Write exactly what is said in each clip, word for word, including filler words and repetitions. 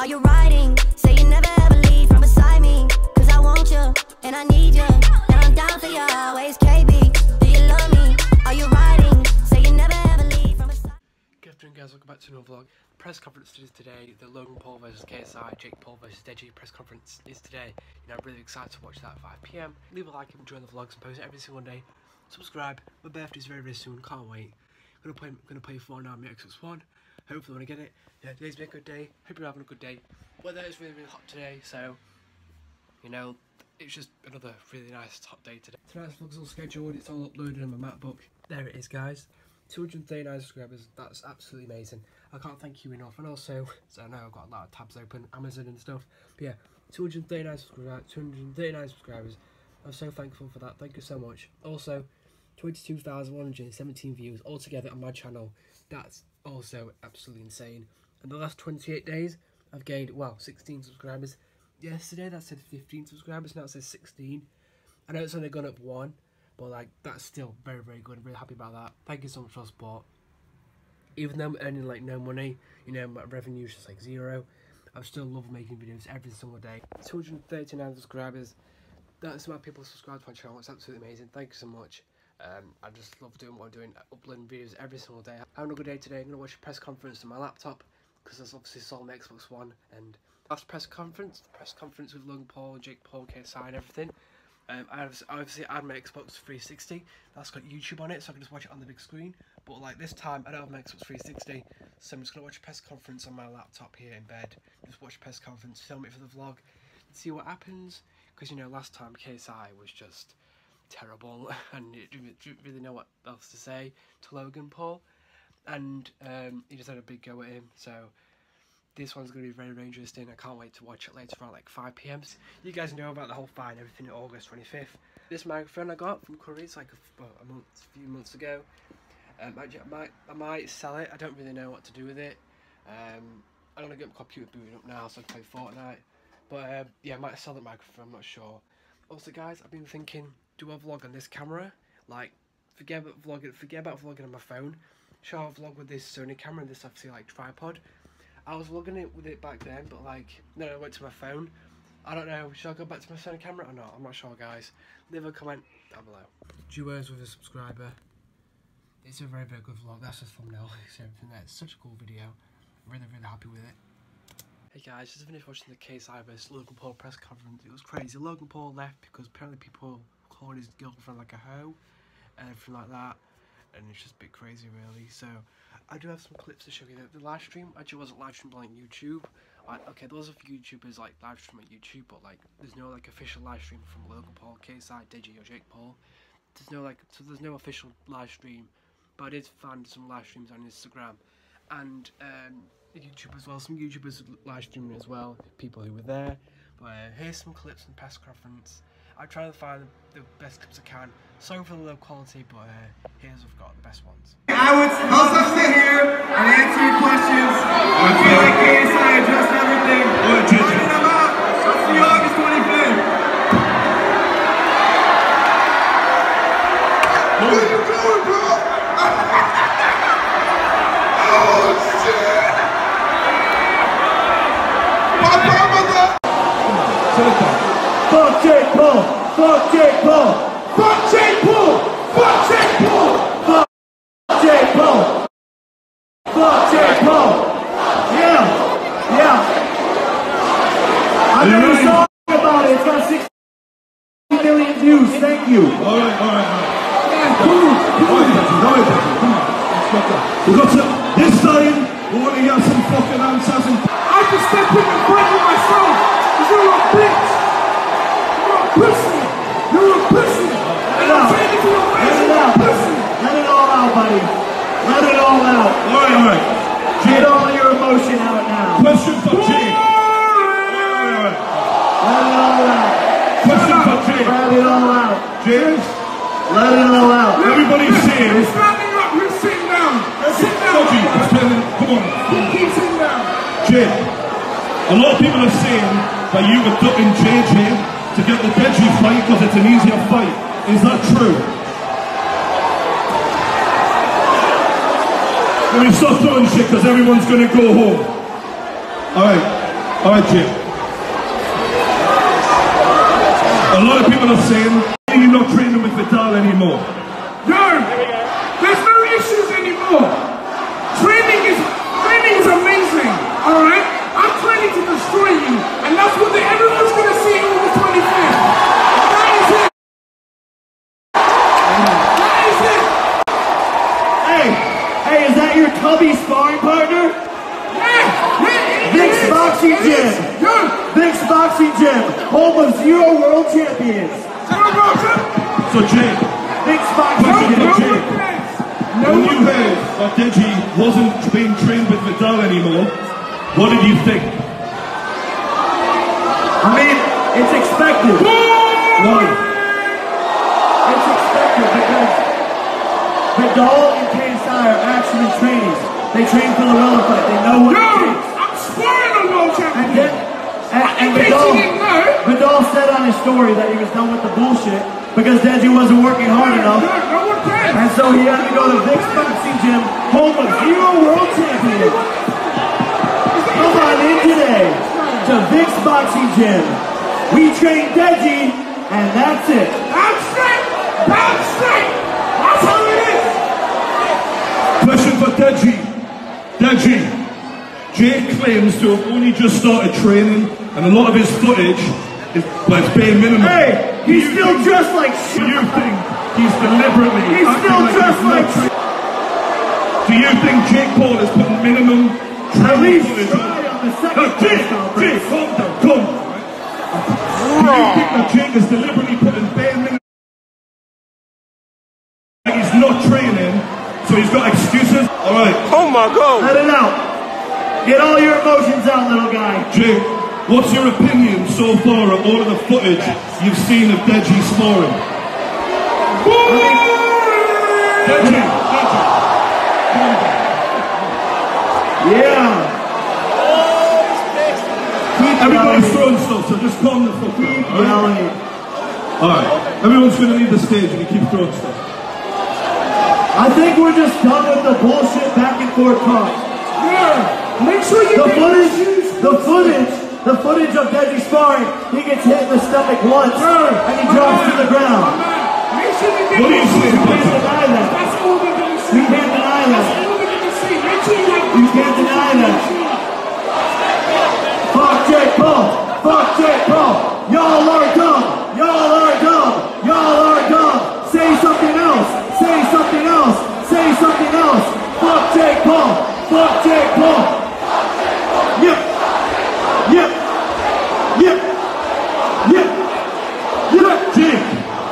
Are you riding? Say you never ever leave from beside me. Cause I want you, and I need you, and I'm down for you always, K B. Do you love me? Are you riding? Say you never ever leave from beside me. Good afternoon, guys, welcome back to another vlog. Press conference is today, the Logan Paul versus K S I, Jake Paul versus Deji press conference is today. You know, I'm really excited to watch that at five p m. Leave a like if you enjoy the vlogs and post it every single day. Subscribe, my birthday's very very soon, can't wait. I'm gonna play, gonna play for now, Xbox One. Hopefully when I get it. Yeah, today's been a good day. Hope you're having a good day. Weather is really, really hot today, so, you know, it's just another really nice hot day today. Tonight's vlog's all scheduled, it's all uploaded on my MacBook. There it is, guys. two hundred thirty-nine subscribers, that's absolutely amazing. I can't thank you enough. And also, so I know I've got a lot of tabs open, Amazon and stuff. But yeah, two hundred thirty-nine subscribers, two hundred thirty-nine subscribers. I'm so thankful for that, thank you so much. Also, twenty-two thousand one hundred seventeen views altogether on my channel. That's also absolutely insane. In the last twenty-eight days, I've gained, well, sixteen subscribers. Yesterday that said fifteen subscribers, now it says sixteen. I know it's only gone up one, but like, that's still very very good. I'm really happy about that. Thank you so much for the support. Even though I'm earning like no money, you know, my revenue is just like zero, I still love making videos every single day. two hundred thirty-nine subscribers, that's why people subscribe to my channel. It's absolutely amazing, thank you so much. Um, I just love doing what I'm doing, uploading videos every single day. Having a good day today. I'm going to watch a press conference on my laptop because that's obviously sold my Xbox One. And last press conference, the press conference with Logan Paul, Jake Paul, K S I and everything. Um, I obviously had my Xbox three sixty, that's got YouTube on it, so I can just watch it on the big screen. But like this time, I don't have my Xbox three sixty, so I'm just going to watch a press conference on my laptop here in bed. Just watch a press conference, film it for the vlog, and see what happens. Because you know, last time K S I was just terrible and didn't really know what else to say to Logan Paul, and um, he just had a big go at him. So this one's going to be very very interesting. I can't wait to watch it later on, like five p m. So you guys know about the whole fire and everything at August twenty-fifth. This microphone I got from Curry's like a, well, a month, a few months ago. Um, I, I might I might sell it. I don't really know what to do with it. Um, I'm gonna get my computer booted up now so I can play Fortnite. But um, yeah, I might sell the microphone. I'm not sure. Also, guys, I've been thinking, do I vlog on this camera? Like, forget about vlogging, forget about vlogging on my phone. Shall I vlog with this Sony camera and this obviously like tripod? I was vlogging it with it back then, but like, no, I went to my phone. I don't know. Shall I go back to my Sony camera or not? I'm not sure, guys. Leave a comment down below. Duos with a subscriber. It's a very very good vlog. That's the thumbnail. It's everything there. It's such a cool video. I'm really really happy with it. Hey guys, just finished watching the K S I versus Logan Paul press conference. It was crazy. Logan Paul left because apparently people called his girlfriend like a hoe and everything like that, and it's just a bit crazy really. So I do have some clips to show you. The, the live stream actually wasn't live streamed on like YouTube. Like, okay, there was a few YouTubers like live stream on YouTube, but like there's no like official live stream from Logan Paul, K S I, Deji or Jake Paul. There's no like, so there's no official live stream, but I did find some live streams on Instagram and um YouTube as well. Some YouTubers live streaming as well, people who were there. But uh, here's some clips from the press conference. I try to find the, the best clips I can. Sorry for the low quality, but uh, here's I've got the best ones. I would also sit here and answer your questions. I feel like K S I addressed everything. What I'm out. I'll see you August twenty-fifth. What are you doing, bro? Oh shit! Fuck Jake Paul! Fuck Jake Paul! Fuck Jake Paul! Fuck Jake Paul! Fuck Jake Paul! Fuck Jake Paul! Yeah! Yeah! I never saw about it. It's got sixty million views. Thank you. Alright, alright, alright. We're going to, this time, we want to get some fucking answers. And I can step in and fight with myself! Because you're a bitch! You're a pussy! You're a pussy! Let it out! Let it out! Let it all out, buddy! Let it all out! Alright, alright! Get all your emotion out now! Question for G! Alright, alright! Let it all out! Question for G! Let it all out! James? Let it all out! Everybody's sitting! We're standing up! We're sitting down! Sit down! Come on! Keep sitting down! Jim, a lot of people are saying that you were ducking J J to get the Deji fight because it's an easier fight. Is that true? Let me stop throwing shit because everyone's going to go home. Alright. Okay. A lot of people are saying you're not training with Viddal anymore. No, there's no issues anymore. Training is training is amazing. All right, I'm training to destroy you, and that's what the, everyone's gonna see on the twenty-fifth. That is it. That is it. Hey, hey, is that your cubby sparring partner? Yeah, yeah. V I X Boxing Gym! V I X Boxing Gym! Home of zero world champions! Zero world champions! So Jake, V I X Boxing Gym! No one cares! No one cares! But Deji wasn't being trained with Viddal anymore. What did you think? I mean, it's expected. No! It's expected because Viddal and K S I are actually trainees. They train for the world fight. They know what it takes. And then, and, and Viddal, Viddal said on his story that he was done with the bullshit because Deji wasn't working hard enough. And so he had to go to V I X Boxing Gym, home of zero world champions. Come on in today to V I X Boxing Gym. We train Deji, and that's it. That's it! That's it! That's how it is! Question for Deji. Deji. Jake claims to have only just started training, and a lot of his footage is like bare minimum. Hey, he's still dressed like shit. Do you think he's deliberately? He's still dressed like shit. Do you think Jake Paul is putting minimum training footage on? No, Jake, Jake, calm down, calm down. Do you think that Jake is deliberately putting bare minimum? He's not training, so he's got excuses. All right. Oh my God. Let it out. Get all your emotions out, little guy. Jake, what's your opinion so far of all of the footage you've seen of Deji sparring? Boring! Deji, Deji. Yeah. Keep Everybody's yelling. throwing stuff, so just calm the fuck down. Keep yelling. Alright, everyone's going to leave the stage and you keep throwing stuff. I think we're just done with the bullshit back and forth talk. Yeah. Make sure you the footage, the footage, the footage of Deji sparring. He gets hit in the stomach once, and he drops to the ground. Make sure you get. What do you see? We can't deny that. That's all we're going to see. We can't deny that. That's all we're going to see. Make sure you. We can't deny that. Fuck Jake Paul. Fuck Jake Paul. Y'all are dumb. Y'all are dumb. Y'all are dumb. Say something else. Say something else. Say something else. Fuck Jake Paul. Fuck Jake Paul. Yep. Yep. Yep. Yep. Yep. Jake.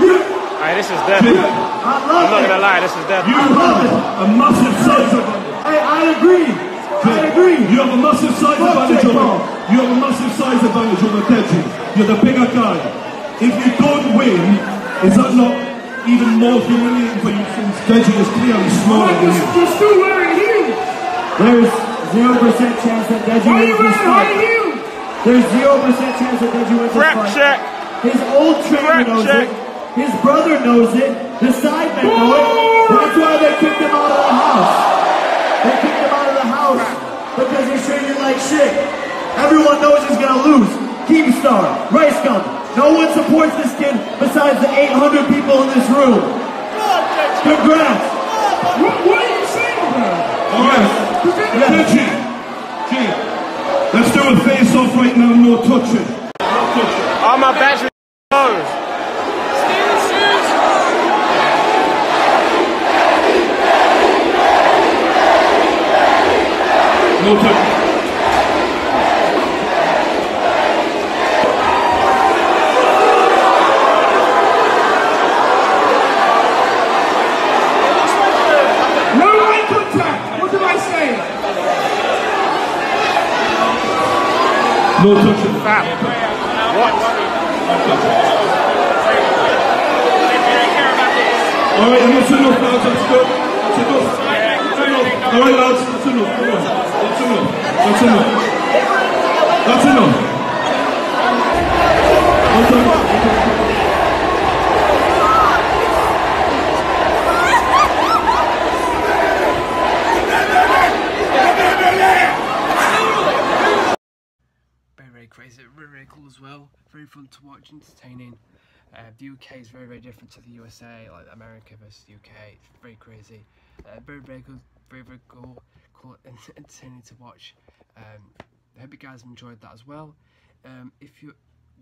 Yep. Alright, this is death. Yep. I love I'm not gonna lie, this is death. You have a massive size advantage. Hey, I agree. Jake, I agree. You have a massive size Fuck advantage Jake, over. You have a massive size advantage over Deji. You're the bigger guy. If you don't win, is that not even more humiliating for you since Deji is clearly smaller than you? You're still wearing heels. There's zero percent chance that Deji wins this fight. There's zero percent chance that Deji wins this fight. His old trainer knows it. His brother knows it. The sidemen know it. That's why they kicked him out of the house. They kicked him out of the house because he's training like shit. Everyone knows he's gonna lose. Keemstar, Rice Gum. No one supports this kid besides the eight hundred people in this room. Congrats. What, what are you saying about? Alright. Deji, Jake, let's do a face off right now, no touching. No touching. All my batteries are low. No touching. No touching. Fab. What? Alright, that's enough, lads. That's good. That's enough. That's enough. Alright, lads. That's enough. Come on. That's enough. That's enough. That's enough. That's enough. crazy, really, really cool as well. Very fun to watch, entertaining. Uh, the U K is very, very different to the U S A, like America versus the U K. It's very crazy. Uh, very, very good, very, very cool, cool and entertaining to watch. Um, I hope you guys have enjoyed that as well. Um, if you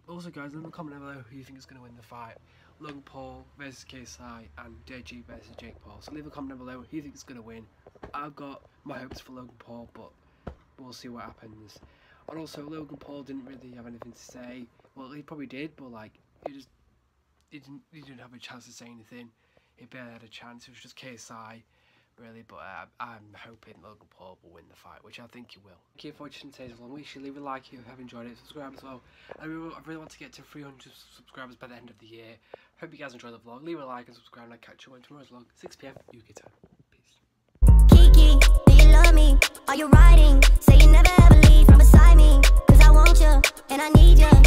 also, guys, leave a comment below who you think is going to win the fight: Logan Paul versus K S I and Deji versus Jake Paul. So leave a comment below who you think is going to win. I've got my hopes for Logan Paul, but we'll see what happens. And also, Logan Paul didn't really have anything to say. Well, he probably did, but like he just he didn't he didn't have a chance to say anything. He barely had a chance. It was just K S I, really. But uh, I'm hoping Logan Paul will win the fight, which I think he will. Thank you for watching today's vlog. Make sure you leave a like if you have enjoyed it. Subscribe as well. I really, I really want to get to three hundred subscribers by the end of the year. Hope you guys enjoy the vlog. Leave a like and subscribe, and I'll catch you on tomorrow's vlog, six p m U K time. Peace. Kiki, do you love me? Are you riding? Say you never ever leave from beside me, 'cause I want you and I need you.